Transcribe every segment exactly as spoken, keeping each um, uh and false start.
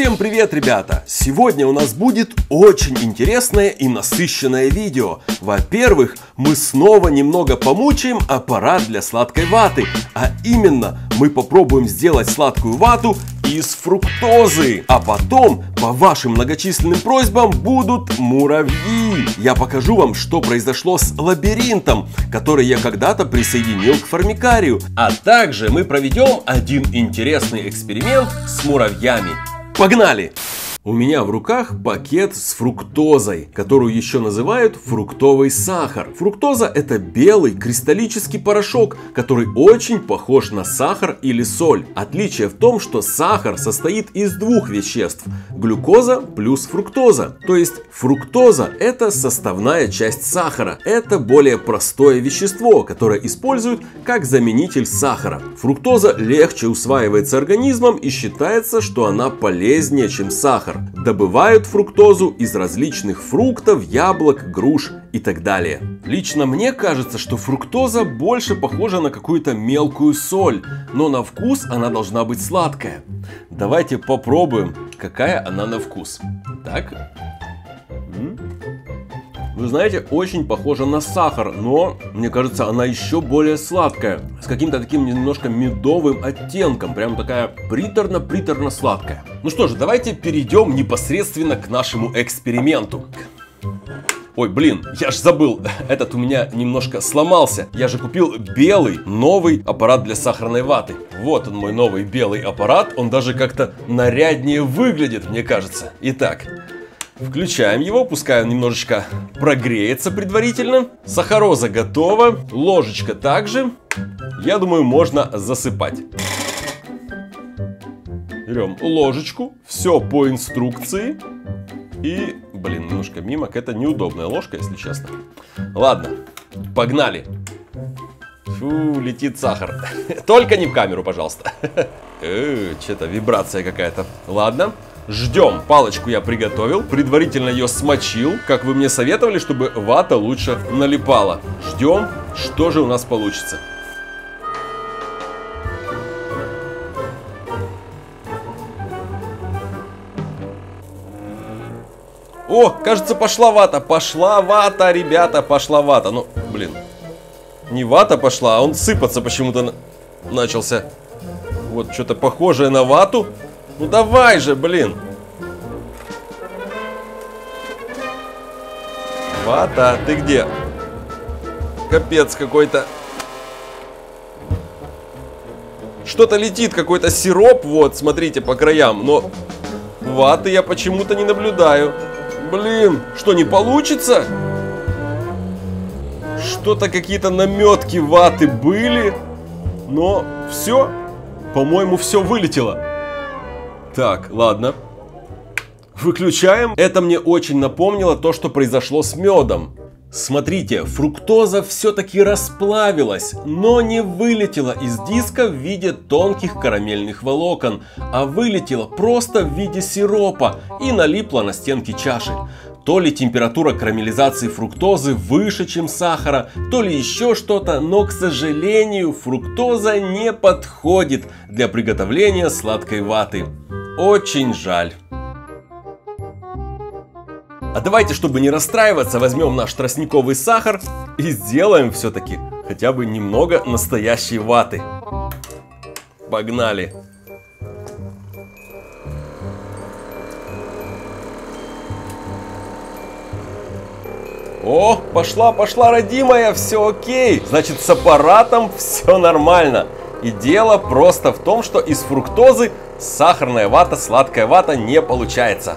Всем привет, ребята! Сегодня у нас будет очень интересное и насыщенное видео. Во-первых, мы снова немного помучаем аппарат для сладкой ваты, а именно мы попробуем сделать сладкую вату из фруктозы. А потом по вашим многочисленным просьбам будут муравьи. Я покажу вам, что произошло с лабиринтом, который я когда-то присоединил к формикарию. А также мы проведем один интересный эксперимент с муравьями. Погнали! У меня в руках пакет с фруктозой, которую еще называют фруктовый сахар. Фруктоза — это белый кристаллический порошок, который очень похож на сахар или соль. Отличие в том, что сахар состоит из двух веществ – глюкоза плюс фруктоза. То есть фруктоза – это составная часть сахара. Это более простое вещество, которое используют как заменитель сахара. Фруктоза легче усваивается организмом и считается, что она полезнее, чем сахар. Добывают фруктозу из различных фруктов, яблок, груш и так далее. Лично мне кажется, что фруктоза больше похожа на какую-то мелкую соль, но на вкус она должна быть сладкая. Давайте попробуем, какая она на вкус. Так. Вы знаете, очень похожа на сахар, но, мне кажется, она еще более сладкая. С каким-то таким немножко медовым оттенком. Прям такая приторно-приторно-сладкая. Ну что же, давайте перейдем непосредственно к нашему эксперименту. Ой, блин, я ж забыл, этот у меня немножко сломался. Я же купил белый, новый аппарат для сахарной ваты. Вот он, мой новый белый аппарат. Он даже как-то наряднее выглядит, мне кажется. Итак... Включаем его, пускай он немножечко прогреется предварительно. Сахароза готова, ложечка также. Я думаю, можно засыпать. Берем ложечку, все по инструкции. И, блин, немножко мимо, это неудобная ложка, если честно. Ладно, погнали. Фу, летит сахар. Только не в камеру, пожалуйста. Э, что-то вибрация какая-то. Ладно. Ждем. Палочку я приготовил, предварительно ее смочил, как вы мне советовали, чтобы вата лучше налипала. Ждем, что же у нас получится. О, кажется, пошла вата, пошла вата, ребята, пошла вата. Ну, блин, не вата пошла, а он сыпаться почему-то начался. Вот что-то похожее на вату. Ну давай же, блин. Вата, ты где? Капец какой-то. Что-то летит, какой-то сироп, вот, смотрите, по краям. Но ваты я почему-то не наблюдаю. Блин, что, не получится? Что-то какие-то наметки ваты были. Но все, по-моему, все вылетело. Так, ладно. Выключаем. Это мне очень напомнило то, что произошло с медом. Смотрите, фруктоза все-таки расплавилась, но не вылетела из диска в виде тонких карамельных волокон, а вылетела просто в виде сиропа и налипла на стенки чаши. То ли температура карамелизации фруктозы выше, чем сахара, то ли еще что-то, но, к сожалению, фруктоза не подходит для приготовления сладкой ваты. Очень жаль. А давайте, чтобы не расстраиваться, возьмем наш тростниковый сахар и сделаем все-таки хотя бы немного настоящей ваты. Погнали. О, пошла, пошла, родимая, все окей. Значит, с аппаратом все нормально. И дело просто в том, что из фруктозы сахарная вата, сладкая вата не получается.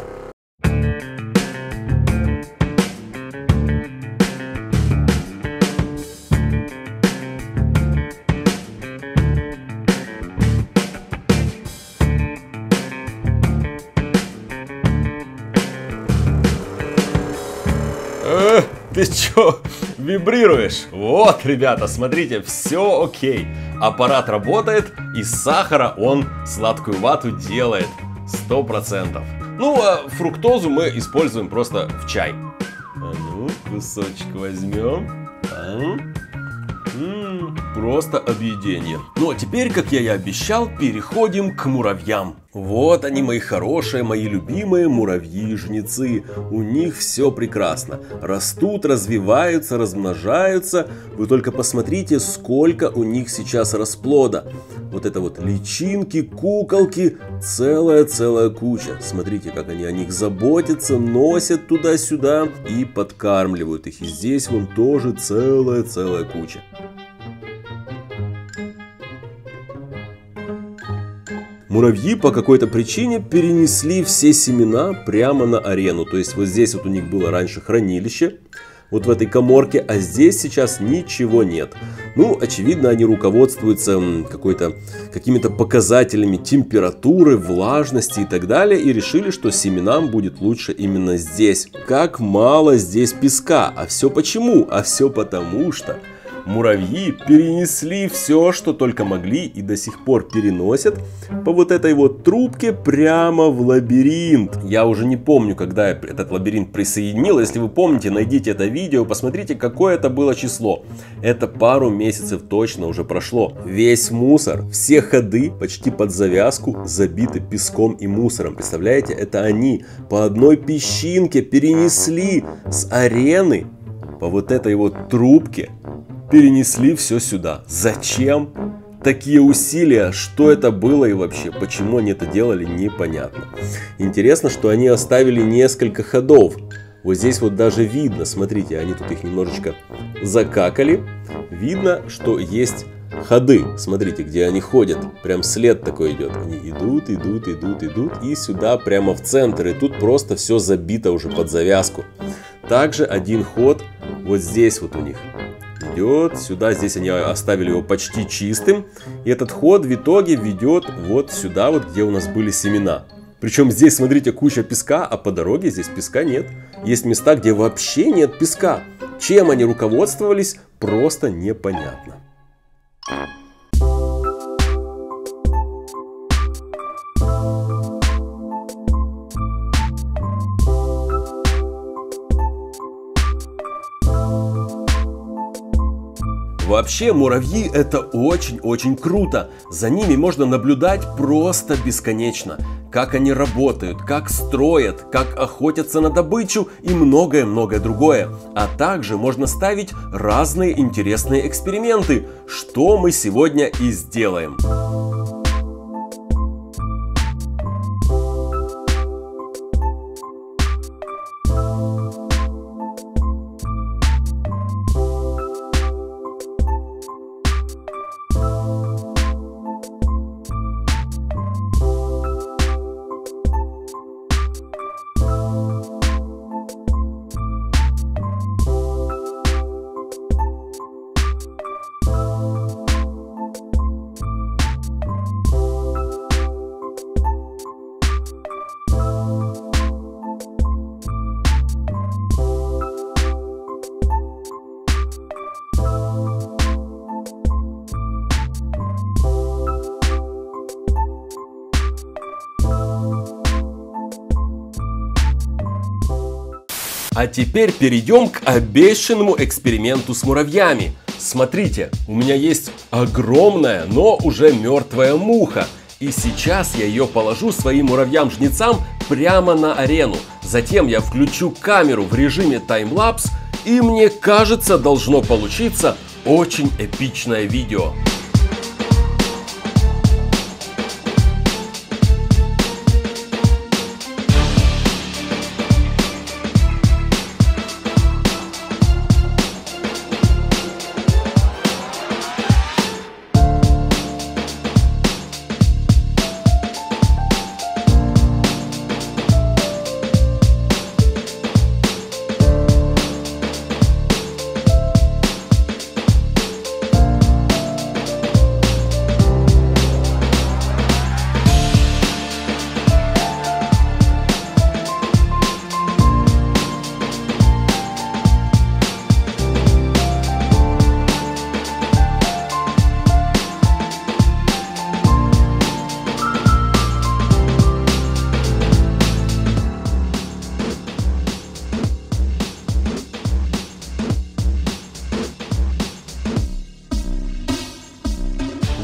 Э, ты чё, вибрируешь? Вот, ребята, смотрите, все окей. Аппарат работает, из сахара он сладкую вату делает сто процентов. Ну, а фруктозу мы используем просто в чай. А ну, кусочек возьмем. А ну. М-м, просто объедение. Ну, а теперь, как я и обещал, переходим к муравьям. Вот они, мои хорошие, мои любимые муравьи-жнецы. У них все прекрасно. Растут, развиваются, размножаются. Вы только посмотрите, сколько у них сейчас расплода. Вот это вот личинки, куколки, целая-целая куча. Смотрите, как они о них заботятся, носят туда-сюда и подкармливают их. И здесь вон тоже целая-целая куча. Муравьи по какой-то причине перенесли все семена прямо на арену. То есть вот здесь вот у них было раньше хранилище, вот в этой каморке, а здесь сейчас ничего нет. Ну, очевидно, они руководствуются какой-то, какими-то показателями температуры, влажности и так далее. И решили, что семенам будет лучше именно здесь. Как мало здесь песка. А все почему? А все потому что... Муравьи перенесли все, что только могли и до сих пор переносят по вот этой вот трубке прямо в лабиринт. Я уже не помню, когда я этот лабиринт присоединил. Если вы помните, найдите это видео, посмотрите, какое это было число. Это пару месяцев точно уже прошло. Весь мусор, все ходы почти под завязку забиты песком и мусором. Представляете, это они по одной песчинке перенесли с арены по вот этой вот трубке. Перенесли все сюда. Зачем такие усилия? Что это было и вообще? Почему они это делали? Непонятно. Интересно, что они оставили несколько ходов. Вот здесь вот даже видно. Смотрите, они тут их немножечко закакали. Видно, что есть ходы. Смотрите, где они ходят. Прям след такой идет. Они идут, идут, идут, идут. И сюда прямо в центр. И тут просто все забито уже под завязку. Также один ход вот здесь вот у них. Идет сюда, здесь они оставили его почти чистым. И этот ход в итоге ведет вот сюда, вот где у нас были семена. Причем здесь, смотрите, куча песка, а по дороге здесь песка нет. Есть места, где вообще нет песка. Чем они руководствовались, просто непонятно. Вообще, муравьи – это очень-очень круто. За ними можно наблюдать просто бесконечно. Как они работают, как строят, как охотятся на добычу и многое-многое другое. А также можно ставить разные интересные эксперименты, что мы сегодня и сделаем. А теперь перейдем к обещанному эксперименту с муравьями. Смотрите, у меня есть огромная, но уже мертвая муха. И сейчас я ее положу своим муравьям-жнецам прямо на арену. Затем я включу камеру в режиме таймлапс, и мне кажется, должно получиться очень эпичное видео.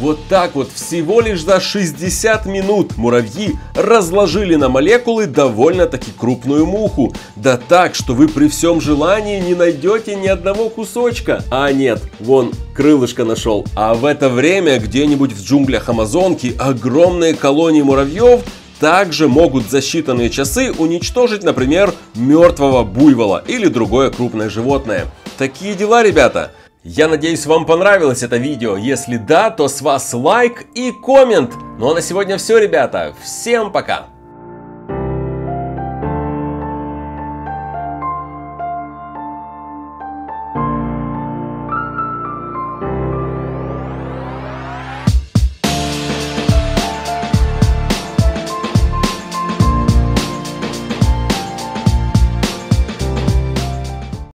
Вот так вот всего лишь за шестьдесят минут муравьи разложили на молекулы довольно-таки крупную муху. Да так, что вы при всем желании не найдете ни одного кусочка. А нет, вон крылышко нашел. А в это время где-нибудь в джунглях Амазонки огромные колонии муравьев также могут за считанные часы уничтожить, например, мертвого буйвола или другое крупное животное. Такие дела, ребята. Я надеюсь, вам понравилось это видео. Если да, то с вас лайк и коммент. Ну а на сегодня все, ребята. Всем пока!